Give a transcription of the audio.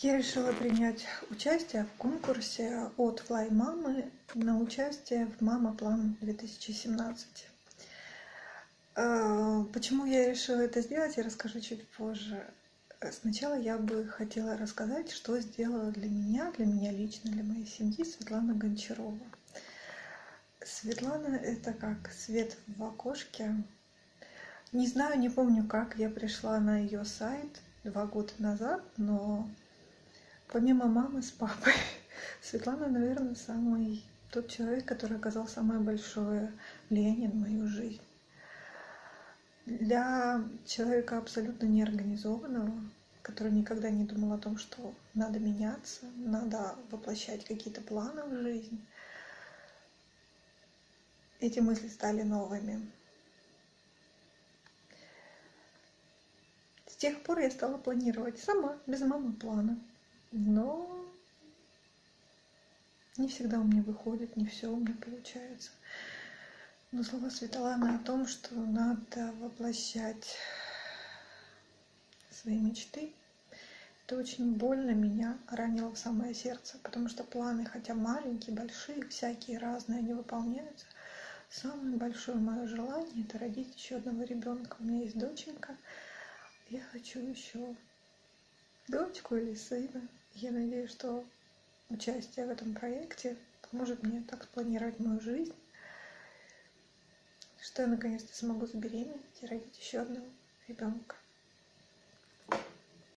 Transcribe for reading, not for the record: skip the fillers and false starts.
Я решила принять участие в конкурсе от FlyMama на участие в Мама План 2017. Почему я решила это сделать, я расскажу чуть позже. Сначала я бы хотела рассказать, что сделала для меня лично, для моей семьи Светлана Гончарова. Светлана — это как свет в окошке. Не знаю, не помню, как я пришла на ее сайт 2 года назад, но помимо мамы с папой, Светлана, наверное, самый тот человек, который оказал самое большое влияние на мою жизнь. Для человека абсолютно неорганизованного, который никогда не думал о том, что надо меняться, надо воплощать какие-то планы в жизнь, эти мысли стали новыми. С тех пор я стала планировать сама, без мамы плана. Но не всегда у меня выходит, не все у меня получается. Но слова Светланы о том, что надо воплощать свои мечты, это очень больно меня ранило в самое сердце, потому что планы, хотя маленькие, большие, всякие разные, они выполняются. Самое большое мое желание — это родить еще одного ребенка. У меня есть доченька. Я хочу еще дочку или сына. Я надеюсь, что участие в этом проекте поможет мне так спланировать мою жизнь, что я наконец-то смогу забеременеть и родить еще одного ребенка.